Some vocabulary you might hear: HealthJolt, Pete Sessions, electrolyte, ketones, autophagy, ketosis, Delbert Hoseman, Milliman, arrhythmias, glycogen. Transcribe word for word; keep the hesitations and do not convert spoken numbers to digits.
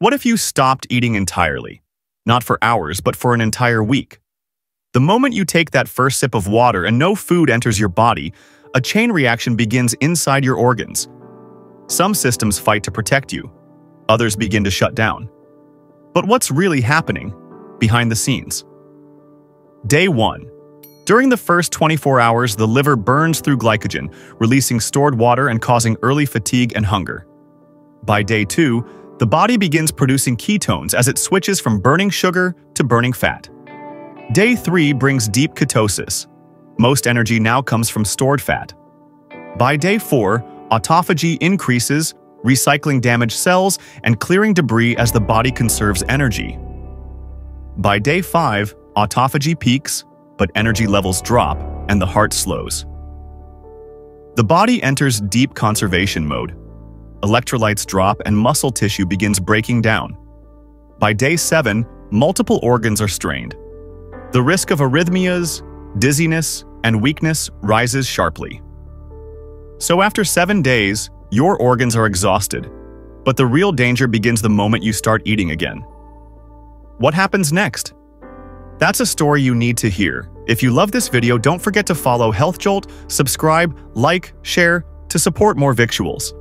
What if you stopped eating entirely? Not for hours, but for an entire week. The moment you take that first sip of water and no food enters your body, a chain reaction begins inside your organs. Some systems fight to protect you. Others begin to shut down. But what's really happening behind the scenes? Day one. During the first twenty-four hours, the liver burns through glycogen, releasing stored water and causing early fatigue and hunger. By day two, the body begins producing ketones as it switches from burning sugar to burning fat. Day three brings deep ketosis. Most energy now comes from stored fat. By day four, autophagy increases, recycling damaged cells and clearing debris as the body conserves energy. By day five, autophagy peaks, but energy levels drop and the heart slows. The body enters deep conservation mode. Electrolytes drop and muscle tissue begins breaking down. By day seven, multiple organs are strained. The risk of arrhythmias, dizziness, and weakness rises sharply. So after seven days, your organs are exhausted, but the real danger begins the moment you start eating again. What happens next? That's a story you need to hear. If you love this video, don't forget to follow HealthJolt, subscribe, like, share to support more victuals.